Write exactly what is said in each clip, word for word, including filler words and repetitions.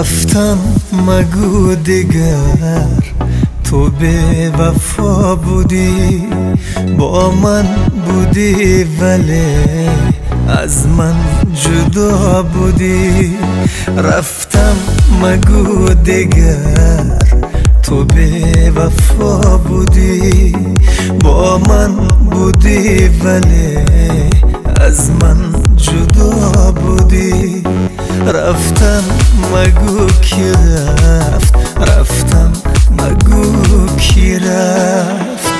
रफ्तम मगू दिगर تو به وفا بودی با من بودی ولی از من جدا بودی رفتم مگو دیگر تو به وفا بودی با من بودی ولی از من جدا بودی رفتم مگو کی رفت رفتم مگو کی رفت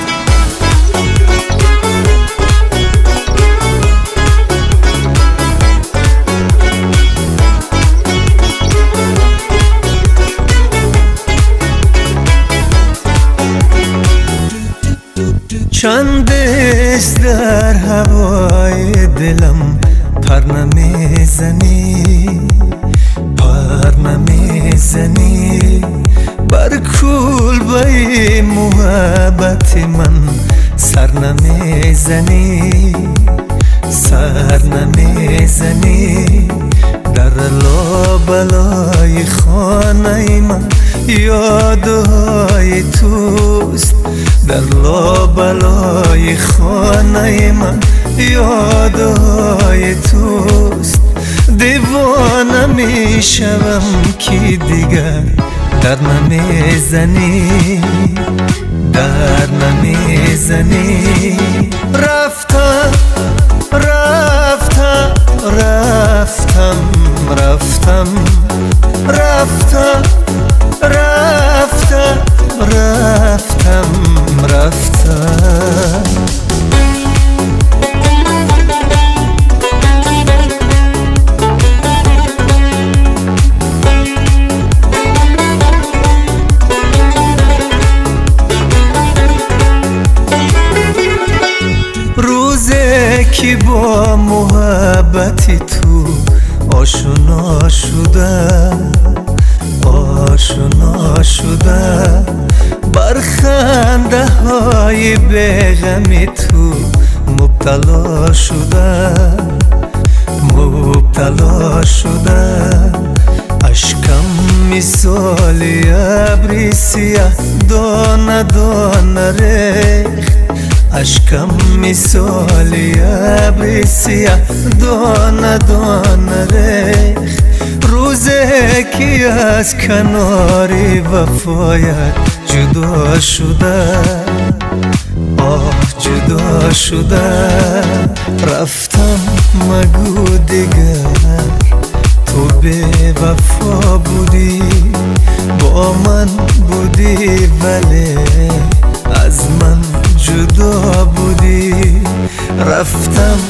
چندش در هوای دلم پر نمیزنی پر نمیزنی بر کلبه محبت من سر نمیزنی سر نمیزنی در لابلای خانه من یادهای توست در لابلای خانه من یادهای توست دیوانه می شوم که دیگر در نمیزنی در نمیزنی رفتم رفتم رفتم رفتم رفتم رفتم رفتم رفتم که با محبت تو آشنا شده آشنا شده بر خنده های به غم تو مبتلا شده مبتلا شده اشکم مثال ابر سیاه دانه دانه ریخت اشکم مثال ابر سیاه دانه دانه ریخت روزه که از کنار وفایت جدا شده آه جدا شده رفتم مگو دیگر تو به وفا بودی با من بودی ولی از من جدا بودی رفتم